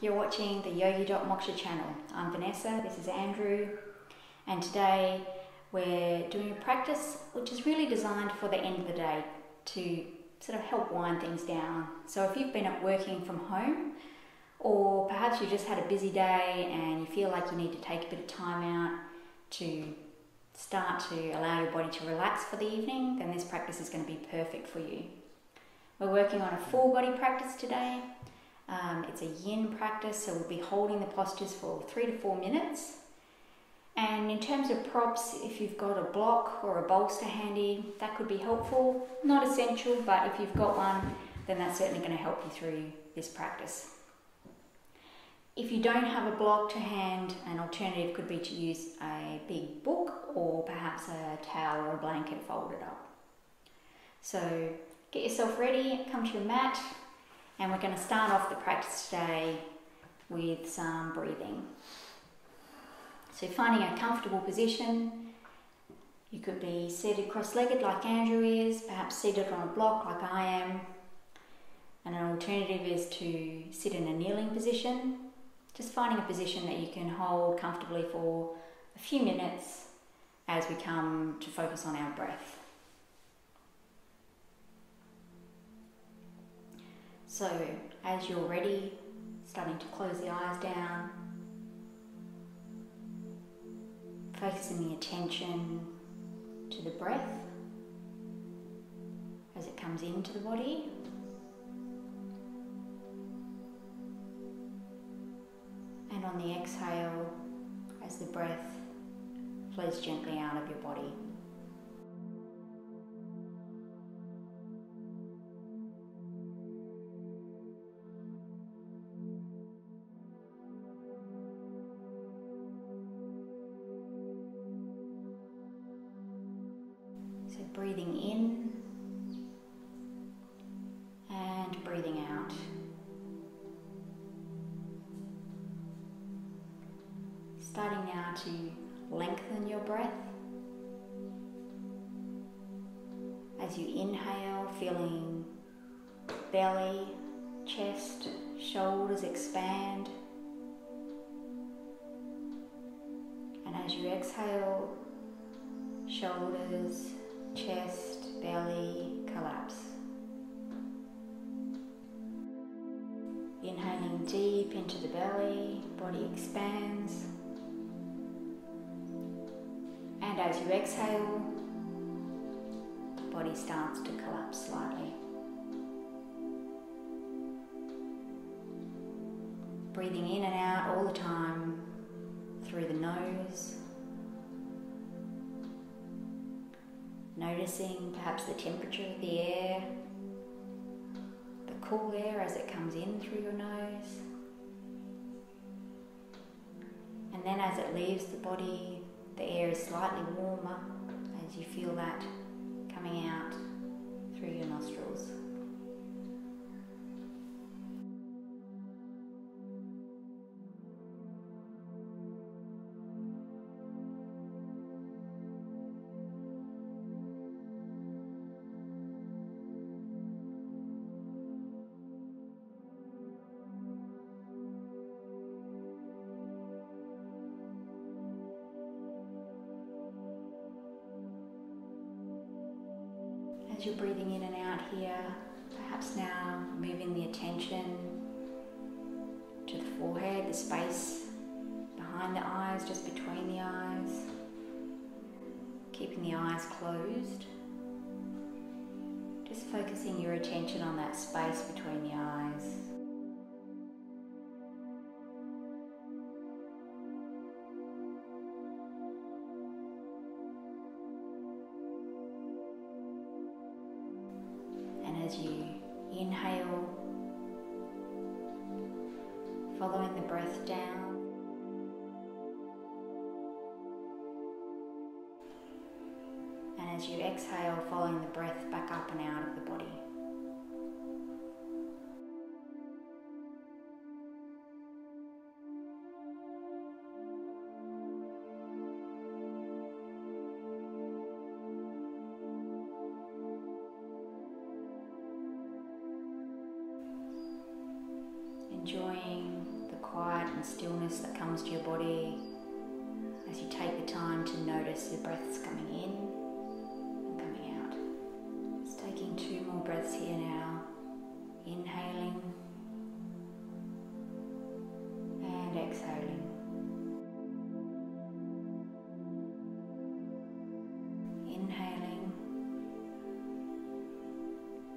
You're watching the Yogi Moksha channel. I'm Vanessa, this is Andrew, and today we're doing a practice which is really designed for the end of the day to sort of help wind things down. So if you've been up working from home, or perhaps you just had a busy day and you feel like you need to take a bit of time out to start to allow your body to relax for the evening, then this practice is going to be perfect for you. We're working on a full body practice today. It's a yin practice, so we'll be holding the postures for 3 to 4 minutes. And in terms of props, if you've got a block or a bolster handy, that could be helpful. Not essential, but if you've got one, then that's certainly going to help you through this practice. If you don't have a block to hand, an alternative could be to use a big book or perhaps a towel or a blanket folded up. So get yourself ready, come to your mat. And we're going to start off the practice today with some breathing. So finding a comfortable position. You could be seated cross-legged like Andrew is, perhaps seated on a block like I am. And an alternative is to sit in a kneeling position. Just finding a position that you can hold comfortably for a few minutes as we come to focus on our breath. So, as you're ready, starting to close the eyes down, focusing the attention to the breath as it comes into the body. And on the exhale, as the breath flows gently out of your body. So breathing in and breathing out. Starting now to lengthen your breath. As you inhale, feeling belly, chest, shoulders expand. And as you exhale, shoulders, chest, belly, collapse. Inhaling deep into the belly, body expands. And as you exhale, the body starts to collapse slightly. Breathing in and out all the time through the nose. Noticing perhaps the temperature of the air, the cool air as it comes in through your nose. And then as it leaves the body, the air is slightly warmer as you feel that coming out through your nostrils. As you're breathing in and out here, perhaps now moving the attention to the forehead, the space behind the eyes, just between the eyes, keeping the eyes closed, just focusing your attention on that space between the eyes. As you inhale, following the breath down, and as you exhale, following the breath back up and out of the body. Enjoying the quiet and stillness that comes to your body as you take the time to notice your breaths coming in and coming out. Just taking two more breaths here now. Inhaling and exhaling. Inhaling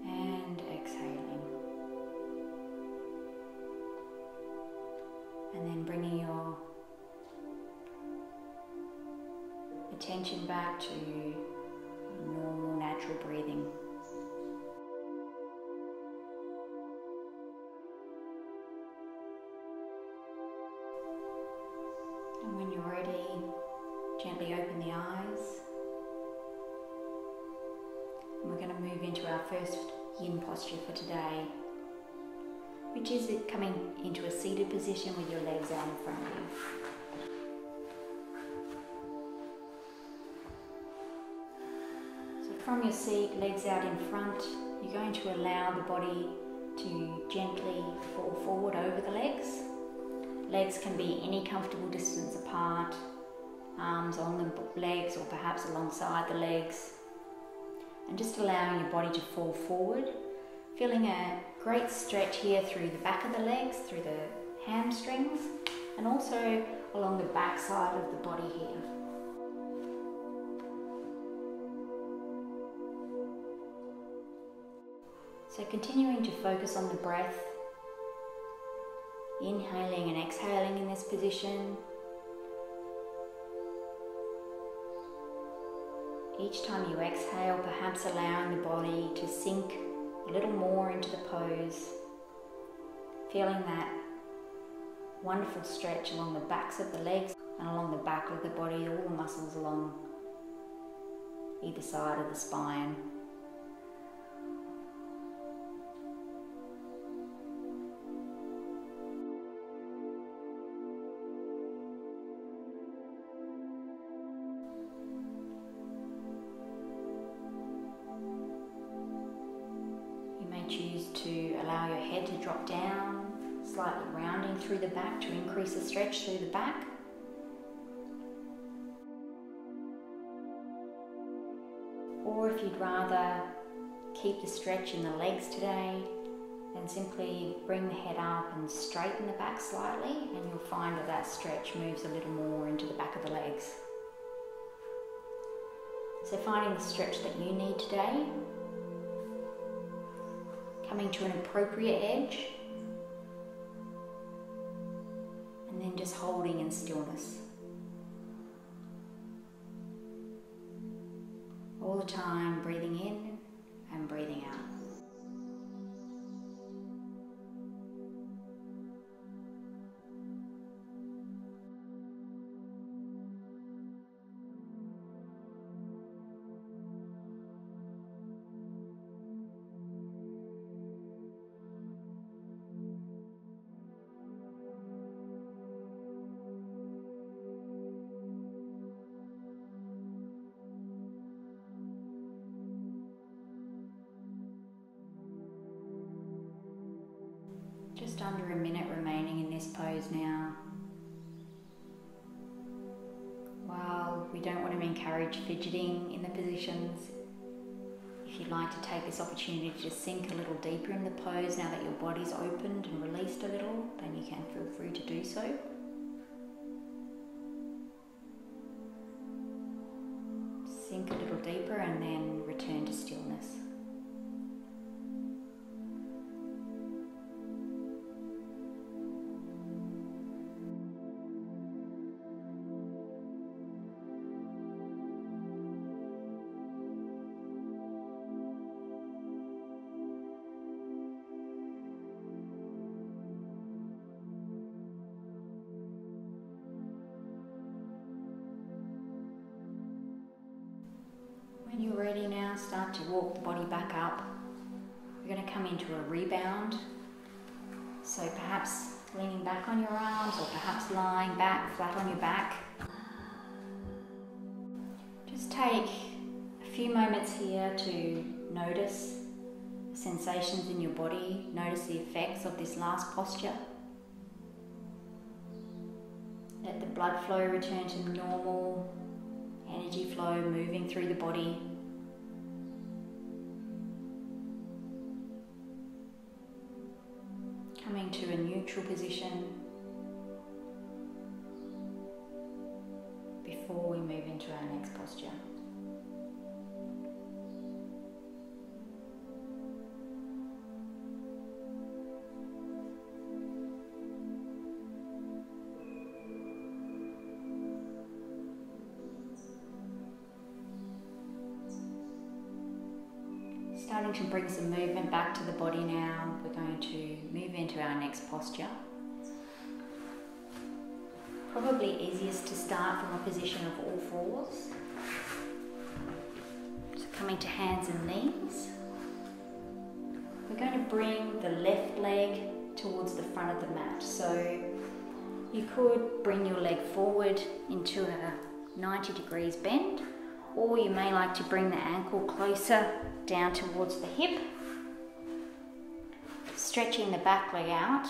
and exhaling. And then bringing your attention back to normal, natural breathing. And when you're ready, gently open the eyes. And we're going to move into our first yin posture for today, which is coming into a seated position with your legs out in front of you. From your seat, legs out in front, you're going to allow the body to gently fall forward over the legs. Legs can be any comfortable distance apart, arms on the legs or perhaps alongside the legs. And just allowing your body to fall forward, feeling a great stretch here through the back of the legs, through the hamstrings, and also along the back side of the body here. So continuing to focus on the breath, inhaling and exhaling in this position. Each time you exhale, perhaps allowing the body to sink a little more into the pose, feeling that wonderful stretch along the backs of the legs and along the back of the body, all the muscles along either side of the spine. Choose to allow your head to drop down, slightly rounding through the back to increase the stretch through the back. Or if you'd rather keep the stretch in the legs today, then simply bring the head up and straighten the back slightly, and you'll find that that stretch moves a little more into the back of the legs. So finding the stretch that you need today. Coming to an appropriate edge, and then just holding in stillness. All the time breathing in and breathing out. Just under a minute remaining in this pose now. While we don't want to encourage fidgeting in the positions, if you'd like to take this opportunity to sink a little deeper in the pose now that your body's opened and released a little, then you can feel free to do so. Sink a little deeper and then return to stillness. You're ready now, start to walk the body back up. You're going to come into a rebound, so perhaps leaning back on your arms or perhaps lying back flat on your back. Just take a few moments here to notice the sensations in your body, notice the effects of this last posture. blood flow return to normal, energy flow moving through the body. Coming to a neutral position before we move into our next posture. Starting to bring some movement back to the body now. We're going to move into our next posture. Probably easiest to start from a position of all fours. So coming to hands and knees. We're going to bring the left leg towards the front of the mat. So you could bring your leg forward into a 90 degrees bend, or you may like to bring the ankle closer down towards the hip, stretching the back leg out.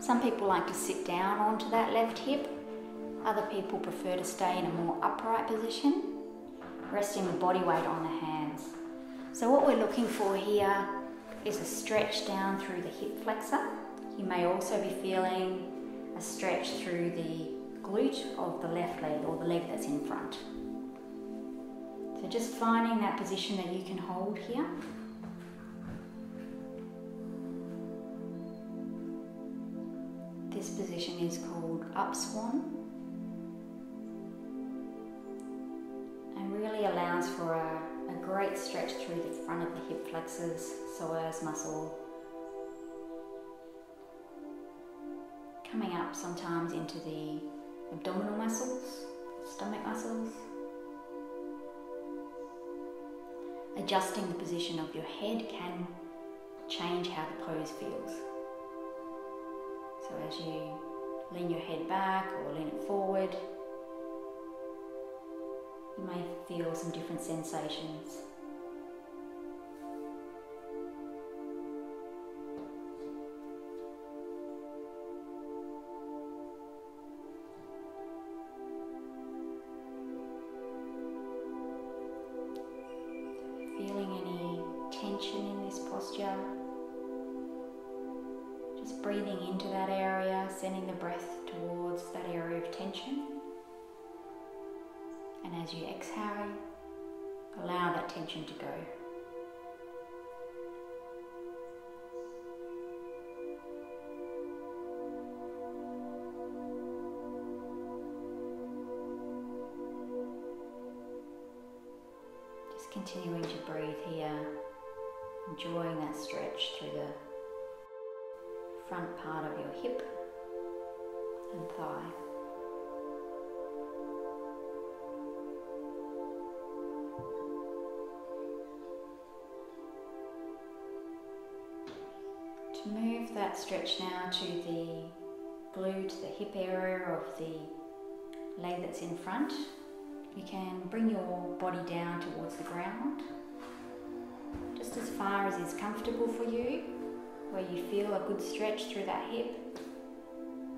Some people like to sit down onto that left hip, other people prefer to stay in a more upright position, resting the body weight on the hands. So what we're looking for here is a stretch down through the hip flexor. You may also be feeling a stretch through the glute of the left leg, or the leg that's in front. So just finding that position that you can hold here. This position is called up swan and really allows for a great stretch through the front of the hip flexors, psoas muscle. Coming up sometimes into the abdominal muscles, stomach muscles. Adjusting the position of your head can change how the pose feels. So as you lean your head back or lean it forward, you may feel some different sensations. Sending the breath towards that area of tension, and as you exhale, allow that tension to go. Just continuing to breathe here, enjoying that stretch through the front part of your hip and thigh. To move that stretch now to the glute, the hip area of the leg that's in front, you can bring your body down towards the ground, just as far as is comfortable for you, where you feel a good stretch through that hip.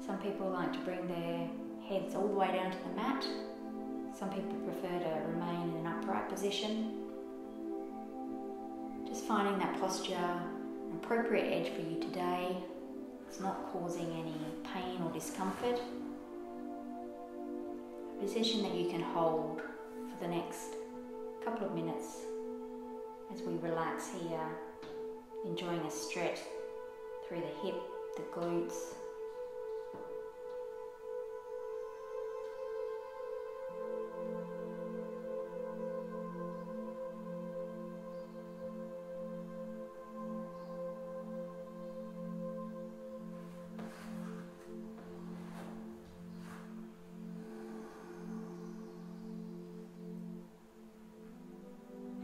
Some people like to bring their heads all the way down to the mat. Some people prefer to remain in an upright position. Just finding that posture, an appropriate edge for you today. It's not causing any pain or discomfort. A position that you can hold for the next couple of minutes as we relax here, enjoying a stretch through the hip, the glutes,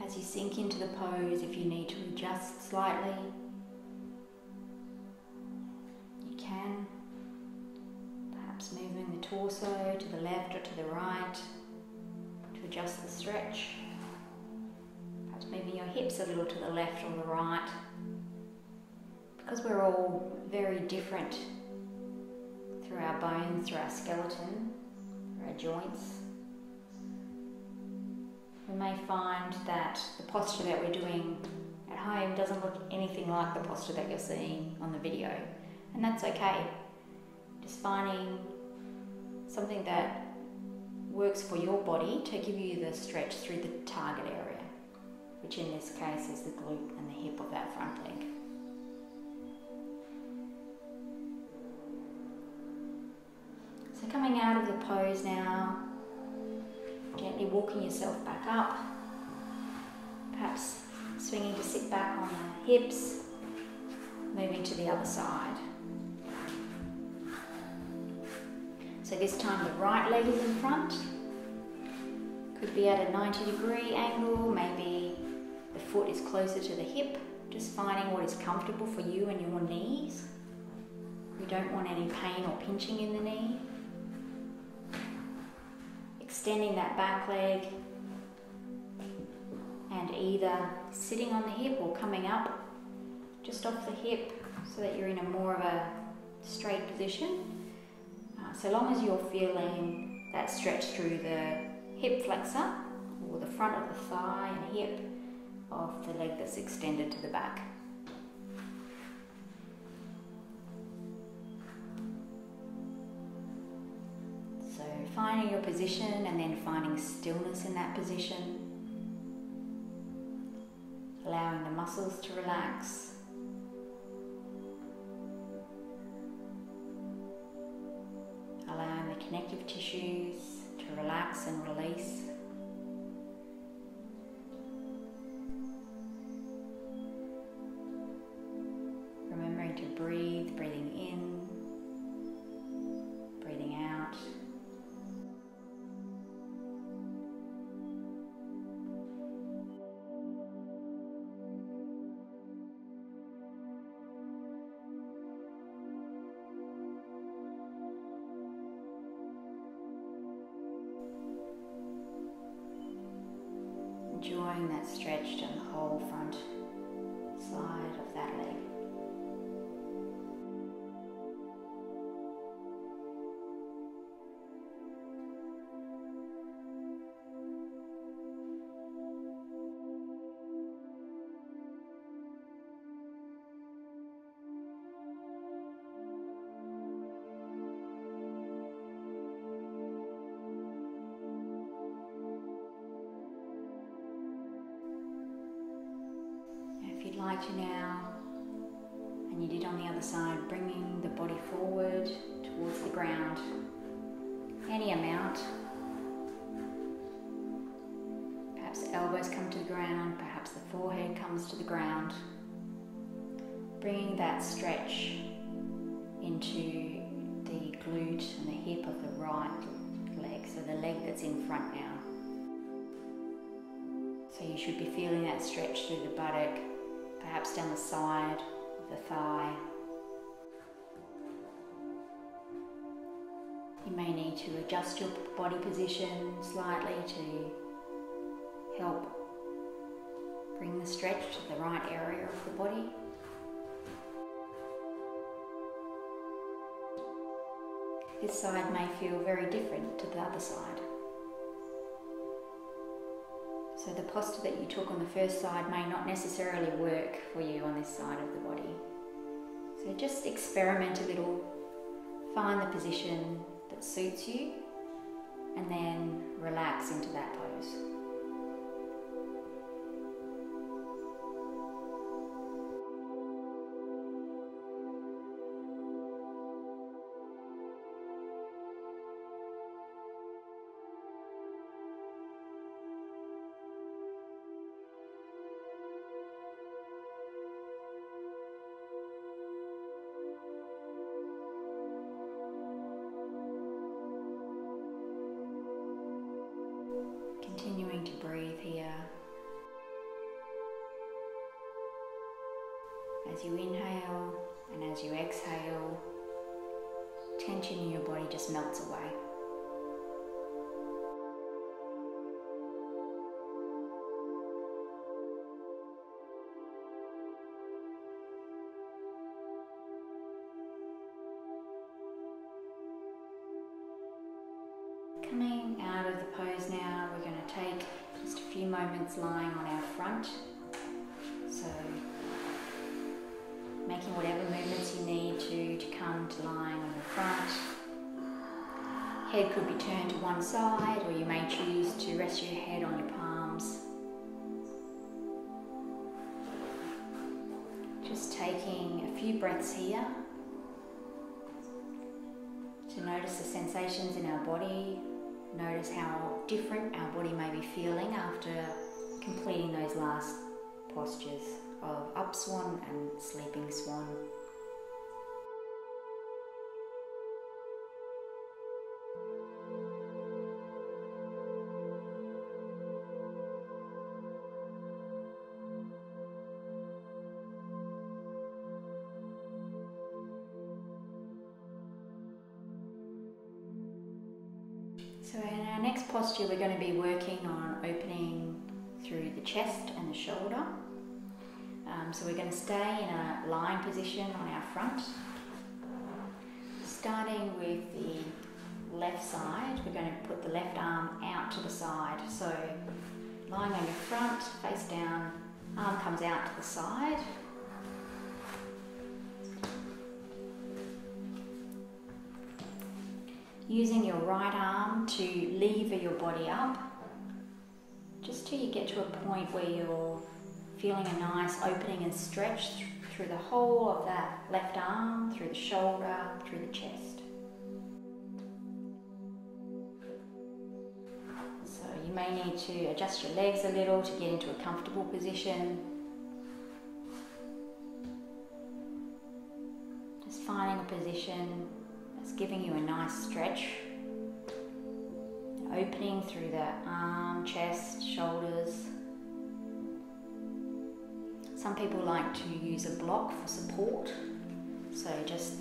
as you sink into the pose. If you need to adjust slightly, you can, perhaps moving the torso to the left or to the right to adjust the stretch, perhaps moving your hips a little to the left or the right, because we're all very different through our bones, through our skeleton, through our joints. We may find that the posture that we're doing at home doesn't look anything like the posture that you're seeing on the video, and that's okay. Just finding something that works for your body to give you the stretch through the target area, which in this case is the glute and the hip of that front leg. So coming out of the pose now, gently walking yourself back up, perhaps swinging to sit back on the hips, moving to the other side. So this time the right leg is in front, could be at a 90-degree angle, maybe the foot is closer to the hip, just finding what is comfortable for you and your knees. You don't want any pain or pinching in the knee. Extending that back leg and either sitting on the hip or coming up just off the hip so that you're in a more of a straight position. So long as you're feeling that stretch through the hip flexor or the front of the thigh and hip of the leg that's extended to the back. Finding your position and then finding stillness in that position. Allowing the muscles to relax. Allowing the connective tissues to relax and release. Remembering to breathe, breathing in, breathing out. Enjoying that stretch down the whole front side of that leg. Like you now, and you did on the other side, bringing the body forward towards the ground, any amount. Perhaps the elbows come to the ground, perhaps the forehead comes to the ground. Bringing that stretch into the glute and the hip of the right leg, so the leg that's in front now. So you should be feeling that stretch through the buttock, perhaps down the side of the thigh. You may need to adjust your body position slightly to help bring the stretch to the right area of the body. This side may feel very different to the other side. So the posture that you took on the first side may not necessarily work for you on this side of the body. So just experiment a little, find the position that suits you, and then relax into that pose. Continuing to breathe here. As you inhale and as you exhale, tension in your body just melts away. coming out of the pose now, we're going to take just a few moments lying on our front. So making whatever movements you need to come to lying on the front. Head could be turned to one side, or you may choose to rest your head on your palms. Just taking a few breaths here to notice the sensations in our body. Notice how different our body may be feeling after completing those last postures of up swan and sleeping swan. So in our next posture, we're going to be working on opening through the chest and the shoulder. So we're going to stay in a lying position on our front. Starting with the left side, we're going to put the left arm out to the side. So lying on your front, face down, arm comes out to the side. Using your right arm to lever your body up, just till you get to a point where you're feeling a nice opening and stretch through the whole of that left arm, through the shoulder, through the chest. So you may need to adjust your legs a little to get into a comfortable position. Just finding a position that's giving you a nice stretch. Opening through the arm, chest, shoulders. Some people like to use a block for support, so just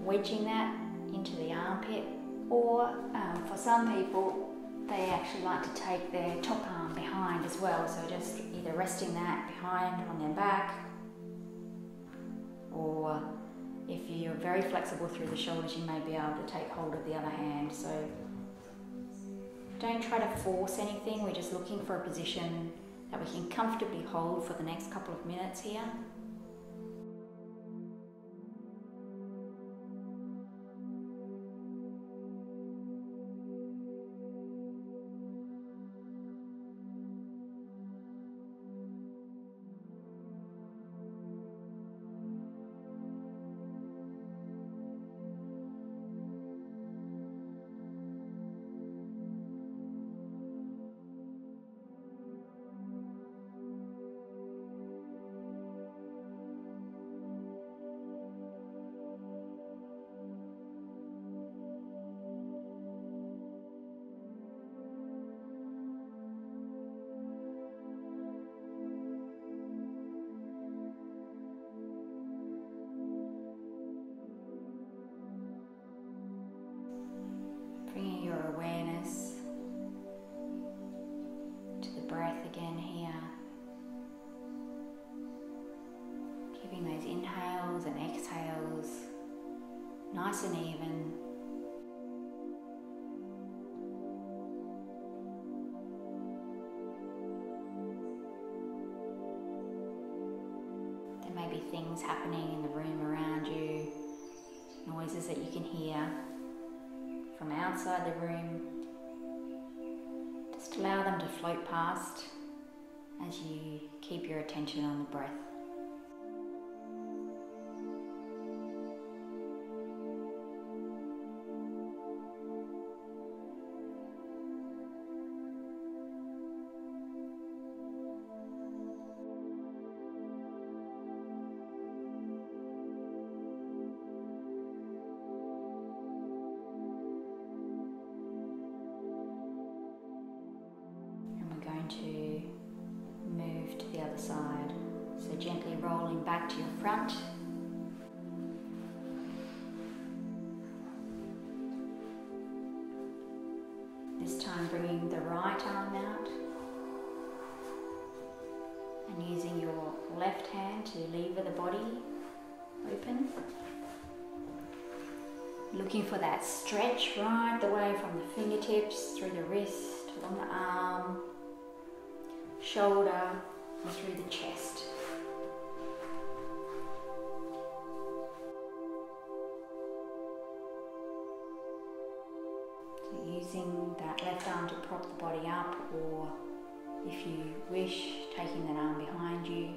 wedging that into the armpit, or for some people, they actually like to take their top arm behind as well, so just either resting that behind on their back, or if you're very flexible through the shoulders, you may be able to take hold of the other hand. So don't try to force anything, we're just looking for a position that we can comfortably hold for the next couple of minutes here. Awareness to the breath again here, giving those inhales and exhales nice and even. There may be things happening in the room around you, noises that you can hear from outside the room. Just allow them to float past as you keep your attention on the breath. To move to the other side. So gently rolling back to your front. This time bringing the right arm out and using your left hand to lever the body open. Looking for that stretch right the way from the fingertips, through the wrist, along the arm, shoulder, and through the chest. So using that left arm to prop the body up, or if you wish, taking that arm behind you.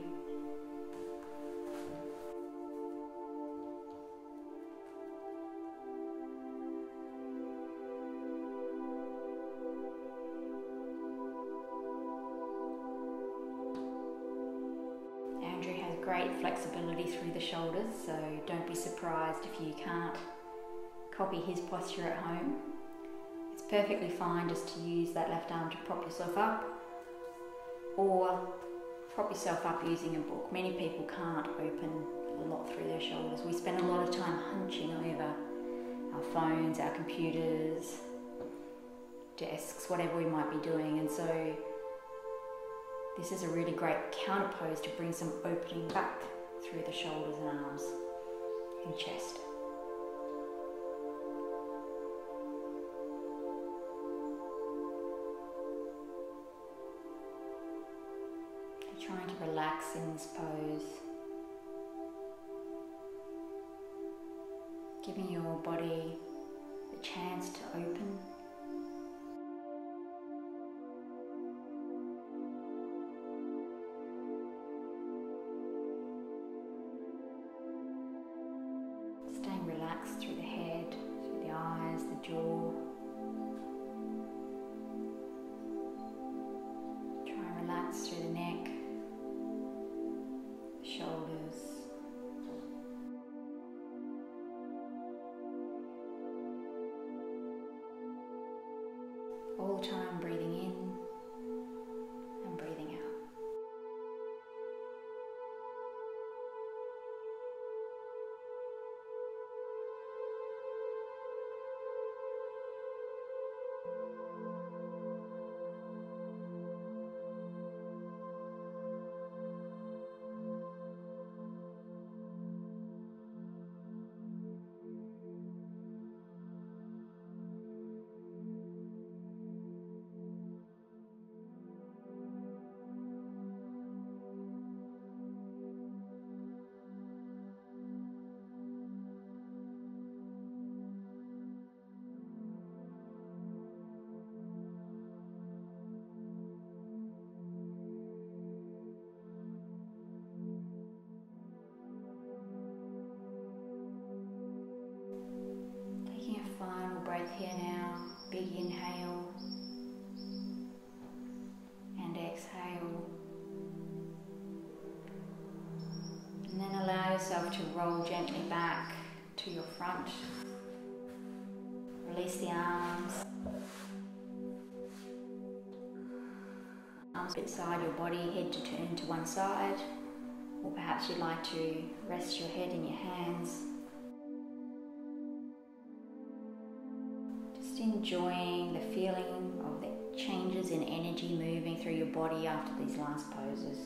Andrew has great flexibility through the shoulders, so don't be surprised if you can't copy his posture at home. It's perfectly fine just to use that left arm to prop yourself up, or prop yourself up using a book. Many people can't open a lot through their shoulders. We spend a lot of time hunching over our phones, our computers, desks, whatever we might be doing, and so this is a really great counterpose to bring some opening back through the shoulders and arms and chest. I'm trying to relax in this pose, giving your body the chance to open. Through the head, through the eyes, the jaw. Try and relax through the neck, the shoulders. All the time breathing in. Breath here now, big inhale and exhale, and then allow yourself to roll gently back to your front. Release the arms beside your body, head to turn to one side, or perhaps you'd like to rest your head in your hands. Enjoying the feeling of the changes in energy moving through your body after these last poses.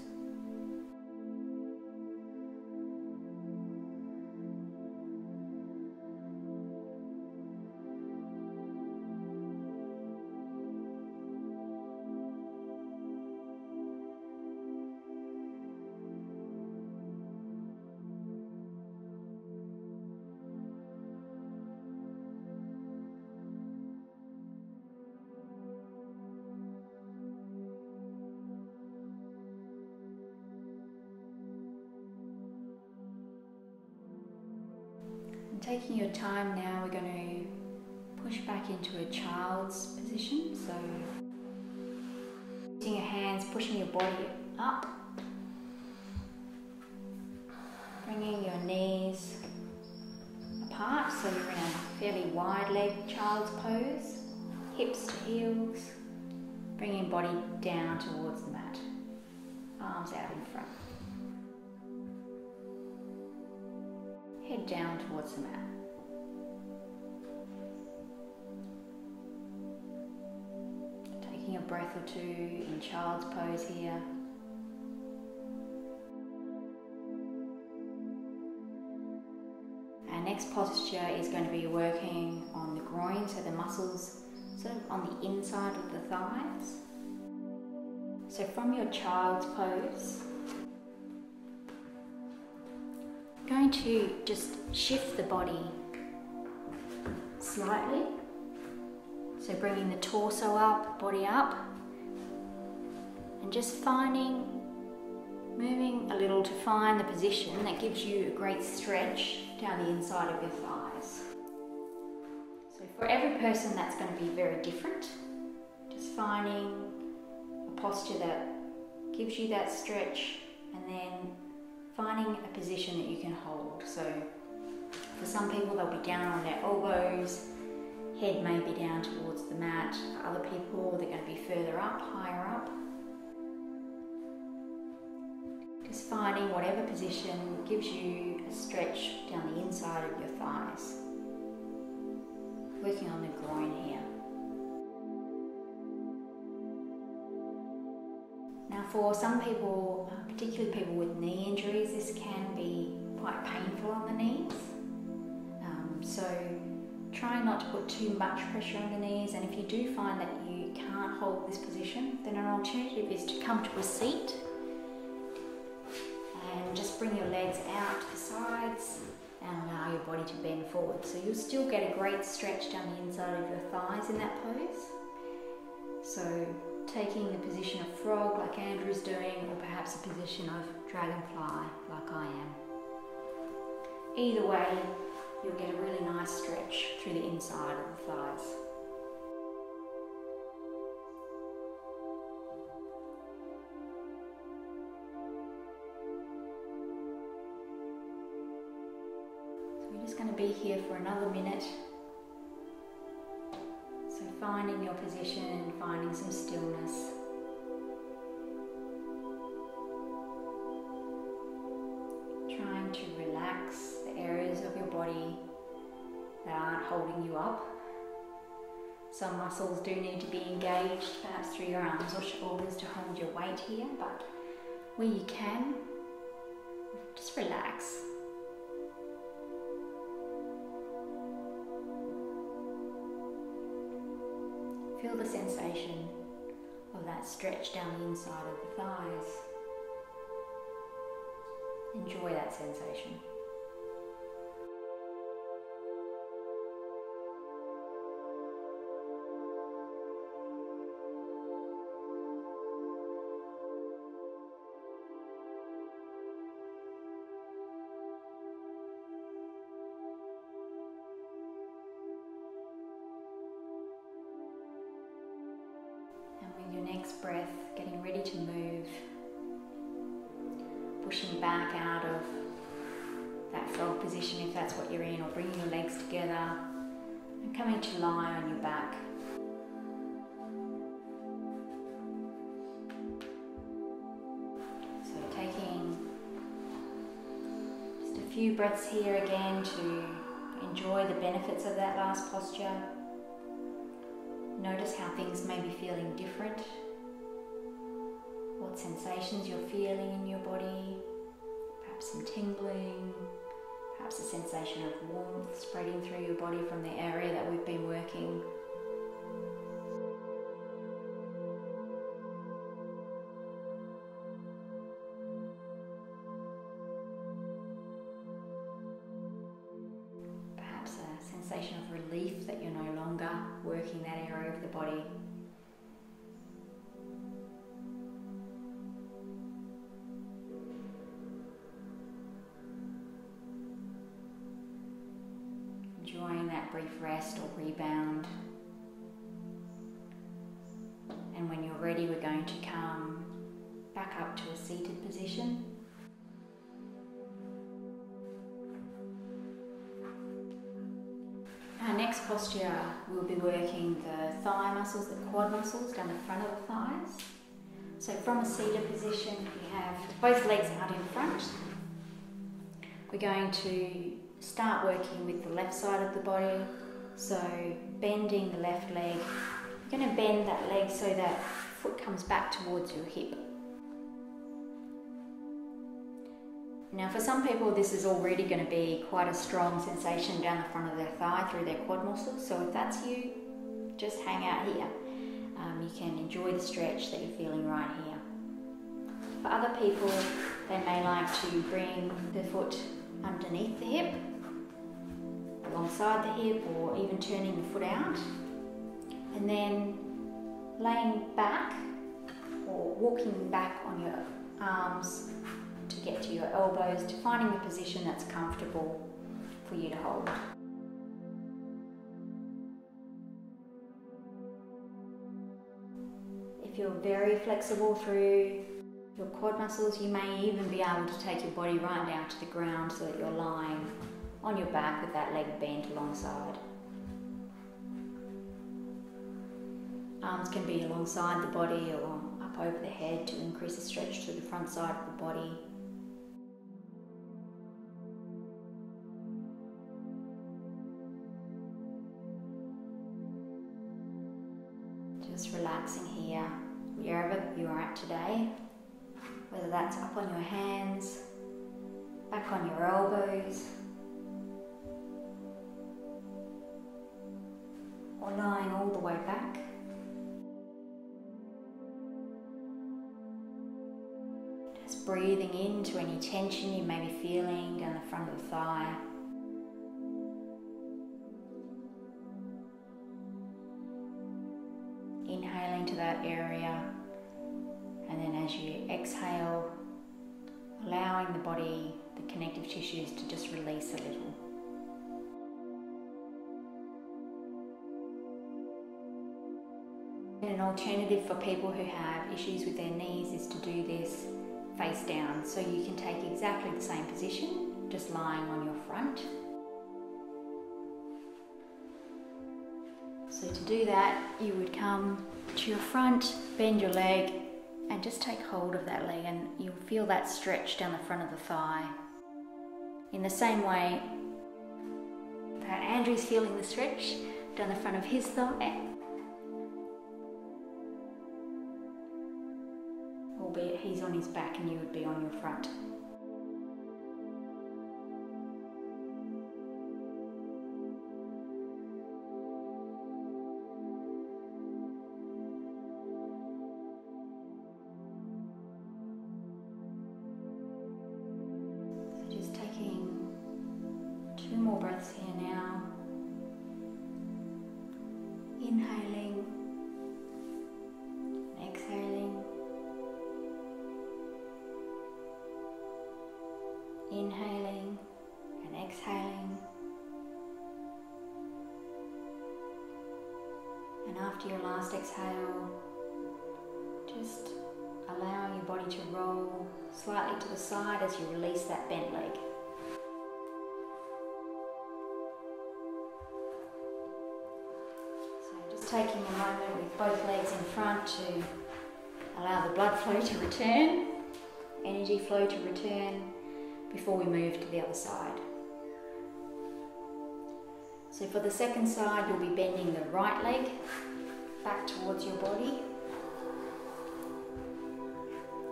Taking your time now, we're going to push back into a child's position. So using your hands, pushing your body up, bringing your knees apart, so you're in a fairly wide leg child's pose, hips to heels, bringing body down towards the mat, arms out in front. Head down towards the mat. Taking a breath or two in child's pose here. And next posture is going to be working on the groin, so the muscles sort of on the inside of the thighs. So from your child's pose, going to just shift the body slightly. So bringing the torso up, body up, and just finding, moving a little to find the position that gives you a great stretch down the inside of your thighs. So for every person that's going to be very different, just finding a posture that gives you that stretch and then finding a position that you can hold. So for some people they'll be down on their elbows, head may be down towards the mat. For other people they're going to be further up, higher up. Just finding whatever position gives you a stretch down the inside of your thighs. Working on the groin here. Now for some people, particularly people with knee injuries, this can be quite painful on the knees. So try not to put too much pressure on the knees, and if you do find that you can't hold this position, then an alternative is to come to a seat and just bring your legs out to the sides and allow your body to bend forward. So you'll still get a great stretch down the inside of your thighs in that pose. So taking the position of frog like Andrew's doing, or perhaps a position of dragonfly like I am. Either way, you'll get a really nice stretch through the inside of the thighs. So we're just going to be here for another minute. So finding your position and finding some stillness. Trying to relax the areas of your body that aren't holding you up. Some muscles do need to be engaged, perhaps through your arms or shoulders to hold your weight here, but where you can, just relax. Feel the sensation of that stretch down the inside of the thighs. Enjoy that sensation. And with your next breath, getting ready to move, pushing back out of that frog position if that's what you're in, or bringing your legs together and coming to lie on your back. So taking just a few breaths here again to enjoy the benefits of that last posture. Notice how things may be feeling different. What sensations you're feeling in your body, perhaps some tingling, perhaps a sensation of warmth spreading through your body from the area that we've been working. Perhaps a sensation of relief that you're no longer working that area of the body. Enjoying that brief rest or rebound. And when you're ready, we're going to come back up to a seated position. Our next posture, we'll be working the thigh muscles, the quad muscles down the front of the thighs. So from a seated position, we have both legs out in front. We're going to start working with the left side of the body, so bending the left leg. You're going to bend that leg so that foot comes back towards your hip. Now for some people this is already going to be quite a strong sensation down the front of their thigh through their quad muscles, so if that's you, just hang out here. You can enjoy the stretch that you're feeling right here. For other people, they may like to bring the foot underneath the hip, alongside the hip, or even turning the foot out, and then laying back or walking back on your arms to get to your elbows, to finding the position that's comfortable for you to hold. If you're very flexible through your quad muscles, you may even be able to take your body right down to the ground so that you're lying on your back with that leg bent alongside. Arms can be alongside the body or up over the head to increase the stretch to the front side of the body. Just relaxing here, wherever you are at today, whether that's up on your hands, back on your elbows, or lying all the way back. Just breathing into any tension you may be feeling down the front of the thigh. Inhaling to that area, and then as you exhale, allowing the body, the connective tissues, to just release a little. An alternative for people who have issues with their knees is to do this face down, so you can take exactly the same position, just lying on your front. So to do that, you would come to your front, bend your leg, and just take hold of that leg, and you'll feel that stretch down the front of the thigh. In the same way that Andrew's feeling the stretch down the front of his thigh, albeit he's on his back and you would be on your front. So just taking two more breaths here now. Inhaling, exhaling. Inhaling and exhaling. And after your last exhale, just allowing your body to roll slightly to the side as you release that bent leg. So just taking a moment with both legs in front to allow the blood flow to return, energy flow to return, before we move to the other side. So for the second side, you'll be bending the right leg back towards your body.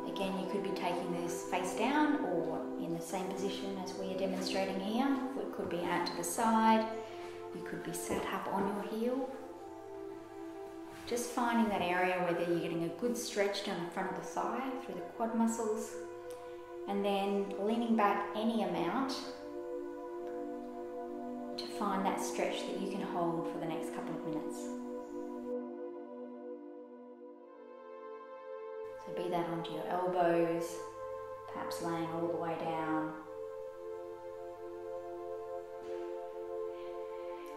Again, you could be taking this face down or in the same position as we are demonstrating here. It could be out to the side, you could be sat up on your heel. Just finding that area whether you're getting a good stretch down the front of the thigh through the quad muscles, and then leaning back any amount to find that stretch that you can hold for the next couple of minutes. So be that onto your elbows, perhaps laying all the way down.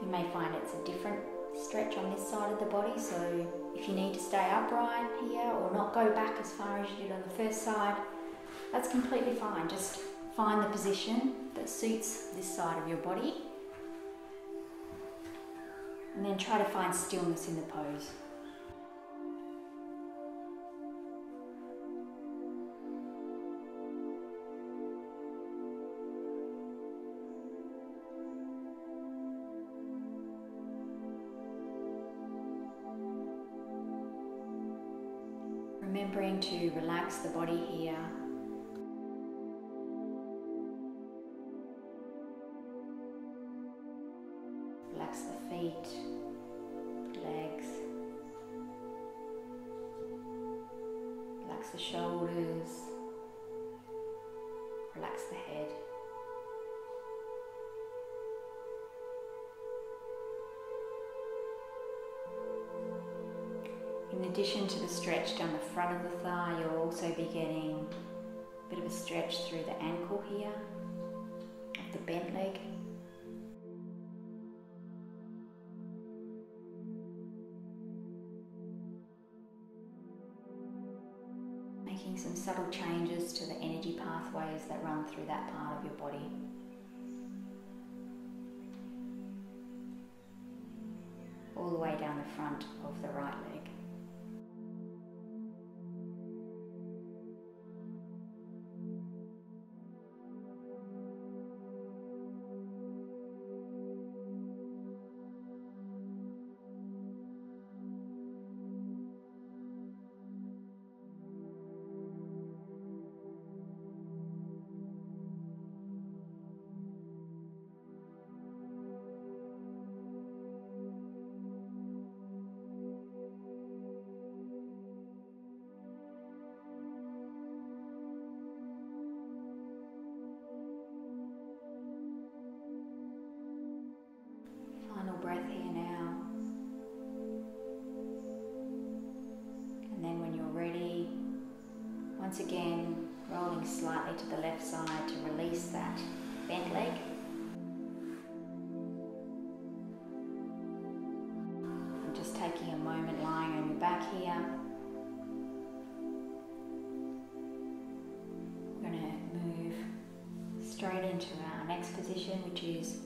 You may find it's a different stretch on this side of the body, so if you need to stay upright here or not go back as far as you did on the first side, that's completely fine. Just find the position that suits this side of your body, and then try to find stillness in the pose. Remembering to relax the body here. relax the feet, legs, relax the shoulders, relax the head. In addition to the stretch down the front of the thigh, you'll also be getting a bit of a stretch through the ankle here, of the bent leg. Making some subtle changes to the energy pathways that run through that part of your body. All the way down the front of the right leg. Breath here now, and then when you're ready, once again rolling slightly to the left side to release that bent leg. I'm just taking a moment lying on your back here. We're going to move straight into our next position, which is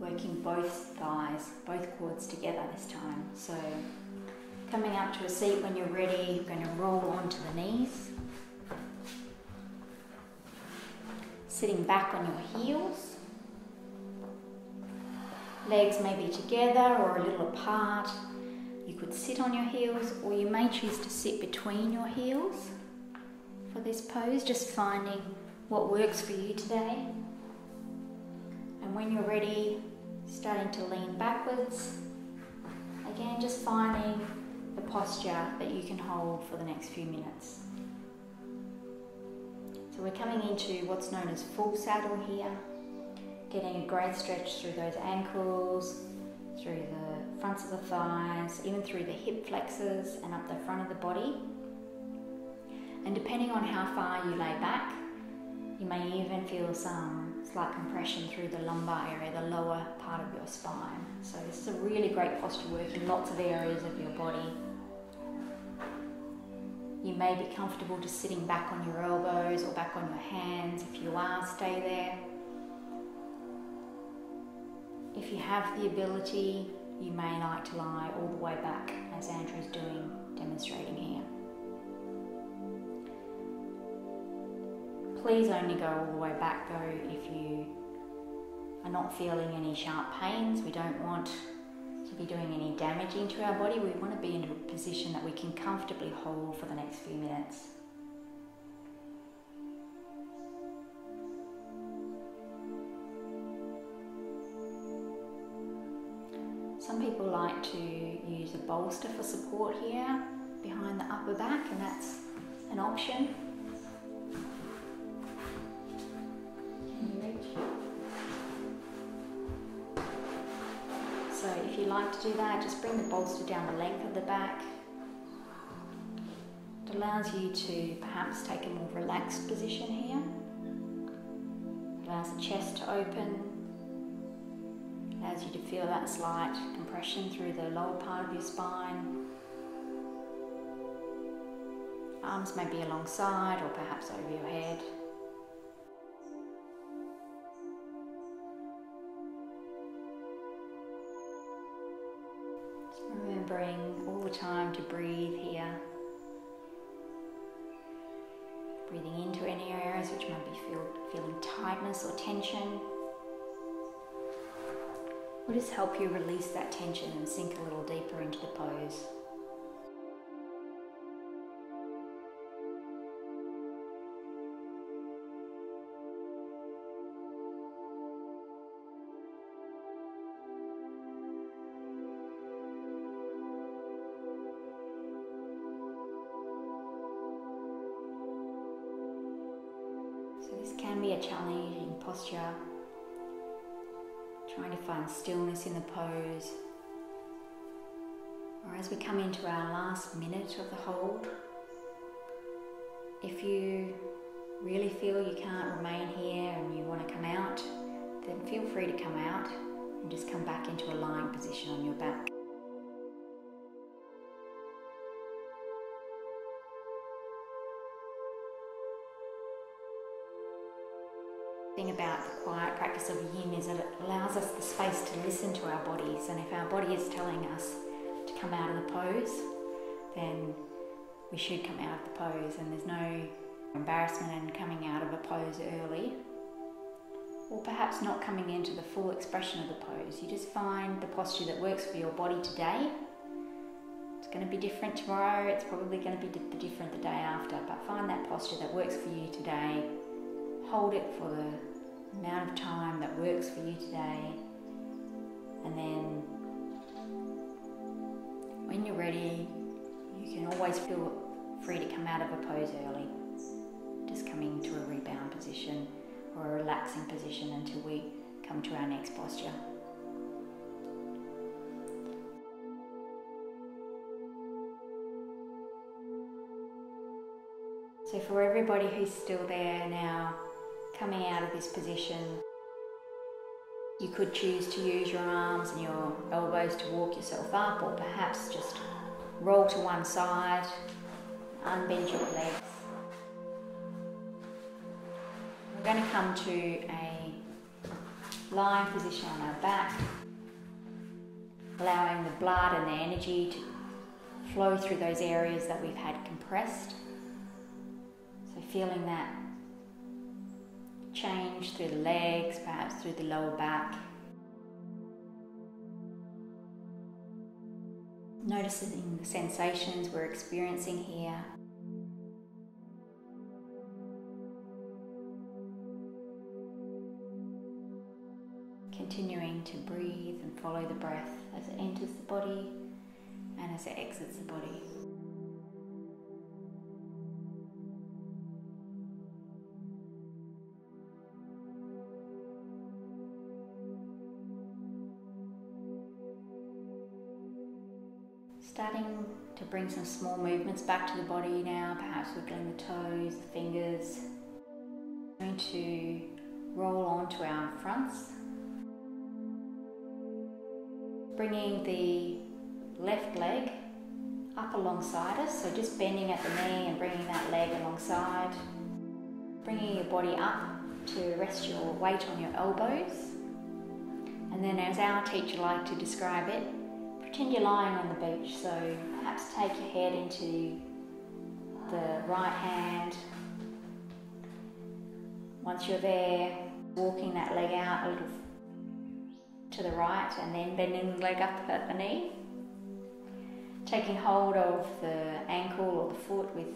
working both thighs, both quads together this time. So coming up to a seat when you're ready, you're going to roll onto the knees. Sitting back on your heels. Legs may be together or a little apart. You could sit on your heels, or you may choose to sit between your heels for this pose, just finding what works for you today. And when you're ready, starting to lean backwards, again just finding the posture that you can hold for the next few minutes. So we're coming into what's known as full saddle here, getting a great stretch through those ankles, through the fronts of the thighs, even through the hip flexors and up the front of the body. And depending on how far you lay back, you may even feel some slight compression through the lumbar area, the lower part of your spine. So this is a really great posture work in lots of areas of your body. You may be comfortable just sitting back on your elbows or back on your hands. If you are, stay there. If you have the ability, you may like to lie all the way back, as Andrew's doing, demonstrating here. Please only go all the way back though if you are not feeling any sharp pains. We don't want to be doing any damage into our body. We want to be in a position that we can comfortably hold for the next few minutes. Some people like to use a bolster for support here behind the upper back, and that's an option. So if you like to do that, just bring the bolster down the length of the back. It allows you to perhaps take a more relaxed position here. It allows the chest to open. It allows you to feel that slight compression through the lower part of your spine. Arms may be alongside or perhaps over your head. Remembering all the time to breathe here. Breathing into any areas which might be feeling tightness or tension. Will just help you release that tension and sink a little deeper into the pose. So this can be a challenging posture, trying to find stillness in the pose. Or as we come into our last minute of the hold, if you really feel you can't remain here and you want to come out, then feel free to come out and just come back into a lying position on your back. The thing about the quiet practice of yin is that it allows us the space to listen to our bodies, and if our body is telling us to come out of the pose, then we should come out of the pose, and there's no embarrassment in coming out of a pose early, or perhaps not coming into the full expression of the pose. You just find the posture that works for your body today. It's going to be different tomorrow, it's probably going to be different the day after, but find that posture that works for you today. Hold it for the amount of time that works for you today, and then when you're ready, you can always feel free to come out of a pose early, just coming to a rebound position or a relaxing position until we come to our next posture. So for everybody who's still there now, coming out of this position, you could choose to use your arms and your elbows to walk yourself up, or perhaps just roll to one side, unbend your legs. We're going to come to a lying position on our back, allowing the blood and the energy to flow through those areas that we've had compressed. So feeling that change through the legs, perhaps through the lower back. Noticing the sensations we're experiencing here. Continuing to breathe and follow the breath as it enters the body and as it exits the body. Starting to bring some small movements back to the body now, perhaps wiggling the toes, the fingers. We're going to roll onto our fronts. Bringing the left leg up alongside us, so just bending at the knee and bringing that leg alongside. Bringing your body up to rest your weight on your elbows. And then, as our teacher liked to describe it, pretend you're lying on the beach, so perhaps take your head into the right hand. Once you're there, walking that leg out a little to the right and then bending the leg up at the knee, taking hold of the ankle or the foot with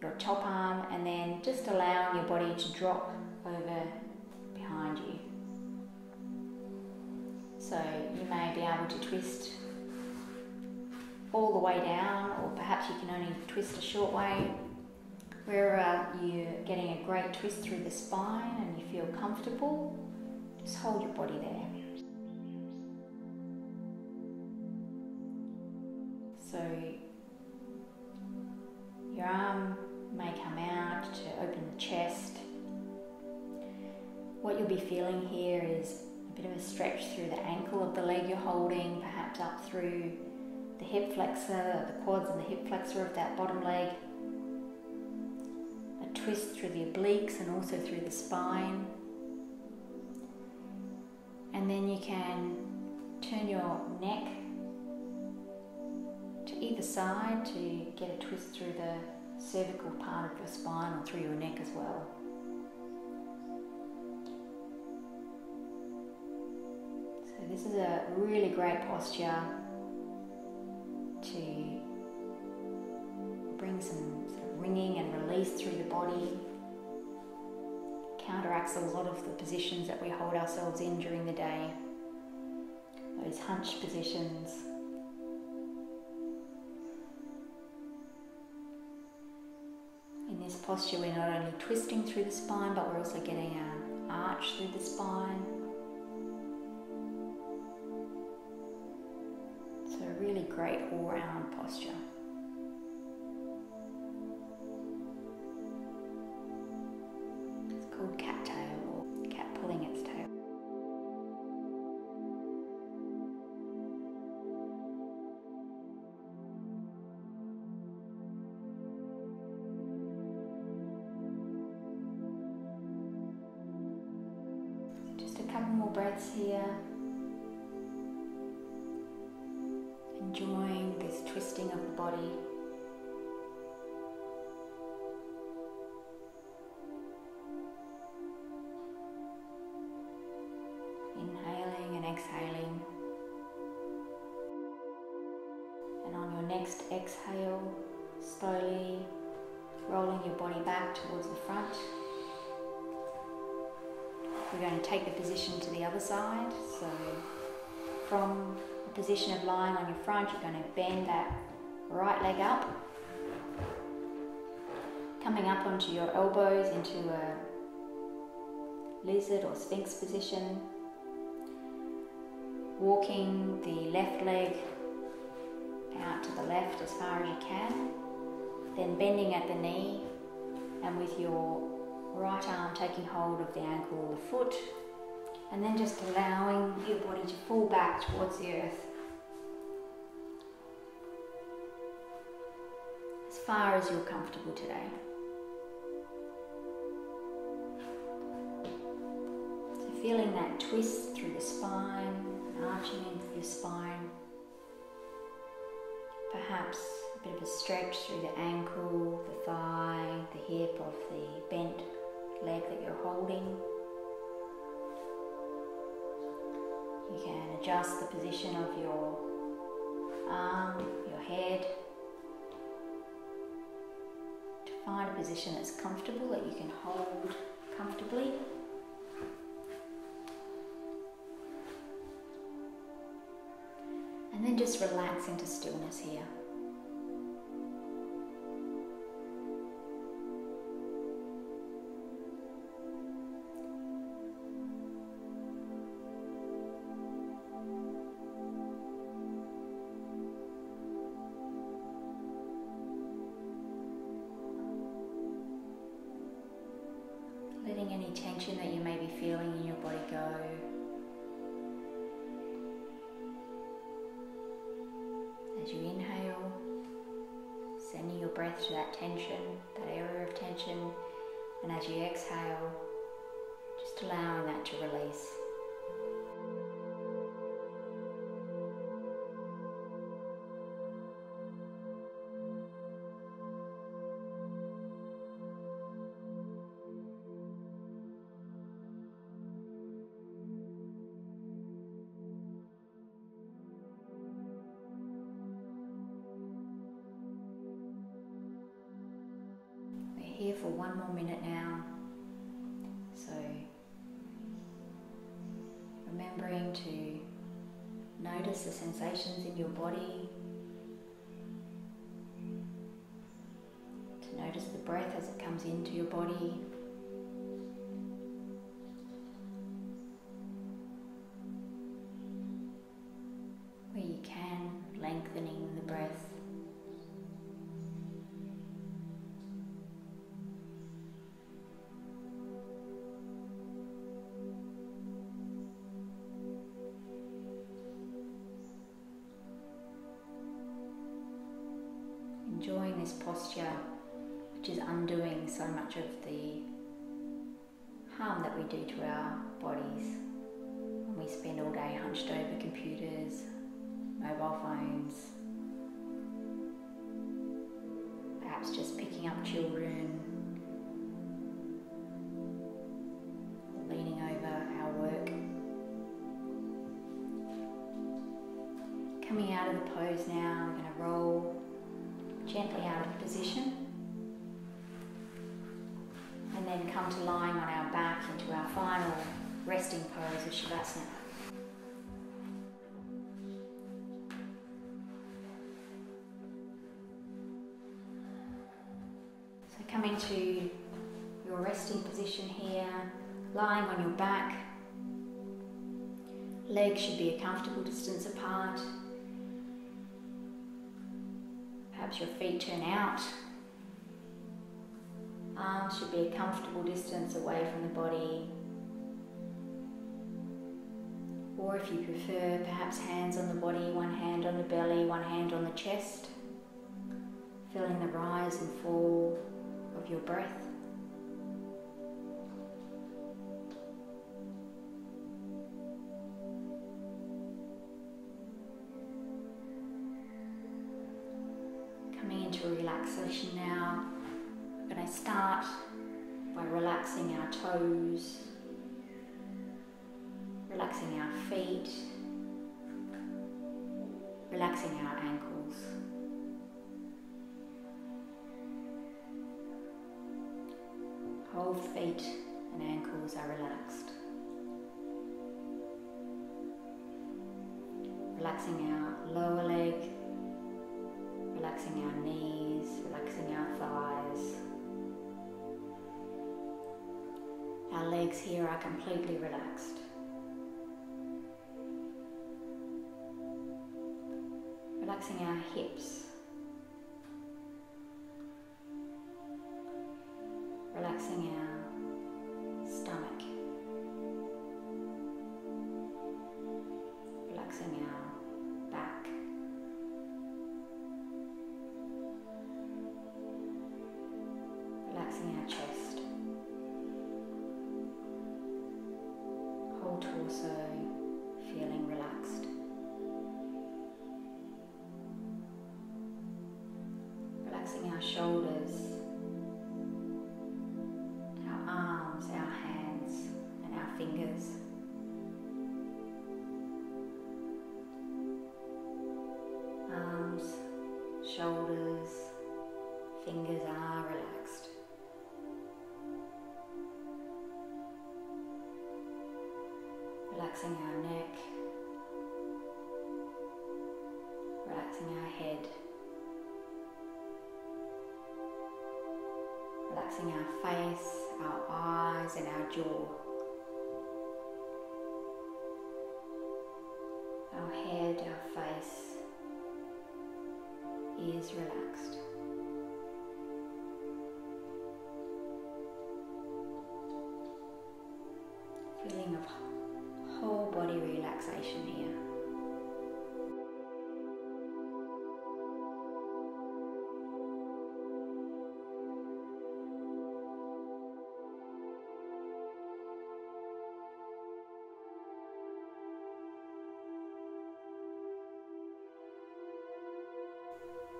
your top arm, and then just allowing your body to drop over behind you. So you may be able to twist all the way down, or perhaps you can only twist a short way. Wherever you're getting a great twist through the spine and you feel comfortable, just hold your body there. So your arm may come out to open the chest. What you'll be feeling here is a bit of a stretch through the ankle of the leg you're holding, perhaps up through the hip flexor, the quads and the hip flexor of that bottom leg. A twist through the obliques and also through the spine. And then you can turn your neck to either side to get a twist through the cervical part of your spine or through your neck as well. So this is a really great posture to bring some sort of ringing and release through the body. Counteracts a lot of the positions that we hold ourselves in during the day, those hunched positions. In this posture, we're not only twisting through the spine, but we're also getting an arch through the spine. So a really great all-round posture. It's called cat tail, or cat pulling its tail. A couple more breaths here, enjoying this twisting of the body. Inhaling and exhaling, and on your next exhale, slowly rolling your body back towards the front. We're going to take the position to the other side. So from the position of lying on your front, you're going to bend that right leg up, coming up onto your elbows into a lizard or sphinx position, walking the left leg out to the left as far as you can, then bending at the knee, and with your right arm taking hold of the ankle or the foot, and then just allowing your body to fall back towards the earth as far as you're comfortable today. So feeling that twist through the spine, arching into your spine, perhaps a bit of a stretch through the ankle, the thigh, the hip of the bent leg that you're holding. You can adjust the position of your arm, your head, to find a position that's comfortable, that you can hold comfortably. And then just relax into stillness here. Letting any tension that you may be feeling in your body go. As you inhale, sending your breath to that tension, that area of tension, and as you exhale, just allowing that to release. Here for one more minute now, so remembering to notice the sensations in your body, to notice the breath as it comes into your body, where you can, lengthening the breath. Enjoying this posture, which is undoing so much of the harm that we do to our bodies when we spend all day hunched over computers, mobile phones, perhaps just picking up children, leaning over our work. Coming out of the pose now, we're going to roll gently out of position, and then come to lying on our back into our final resting pose of Shavasana. So coming to into your resting position here, lying on your back. Legs should be a comfortable distance apart. Perhaps your feet turn out. Arms should be a comfortable distance away from the body. Or if you prefer, perhaps hands on the body, one hand on the belly, one hand on the chest. Feeling the rise and fall of your breath. Coming into a relaxation now. We're going to start by relaxing our toes. Relaxing our feet, relaxing our ankles. Whole feet and ankles are relaxed. Relaxing our lower leg, relaxing our knees, relaxing our thighs. Our legs here are completely relaxed. Relaxing our hips, relaxing our stomach, relaxing our back, relaxing our chest, whole torso feeling relaxed. Relaxing our shoulders, our arms, our hands, and our fingers. Arms, shoulders, fingers are relaxed. Relaxing our neck, relaxing our head. Relaxing our face, our eyes, and our jaw. Our head, our face is relaxed. Feeling of whole body relaxation here.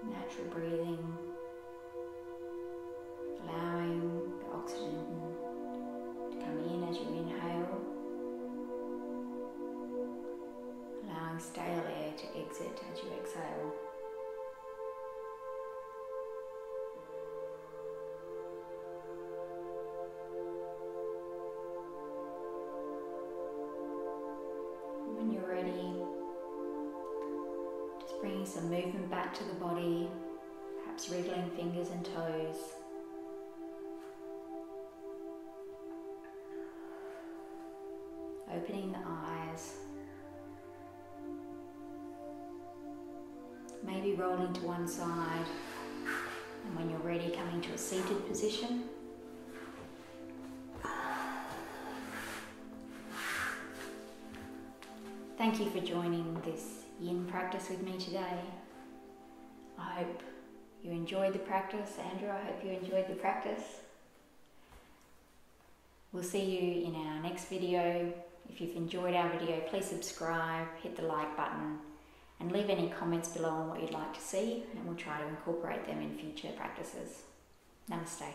Natural breathing, allowing the oxygen to come in as you inhale, allowing stale air to exit as you exhale. When you're ready, bringing some movement back to the body, perhaps wriggling fingers and toes. Opening the eyes. Maybe rolling to one side. And when you're ready, coming to a seated position. Thank you for joining this Yin practice with me today. I hope you enjoyed the practice. Andrew, I hope you enjoyed the practice. We'll see you in our next video. If you've enjoyed our video, please subscribe, hit the like button, and leave any comments below on what you'd like to see, and we'll try to incorporate them in future practices. Namaste.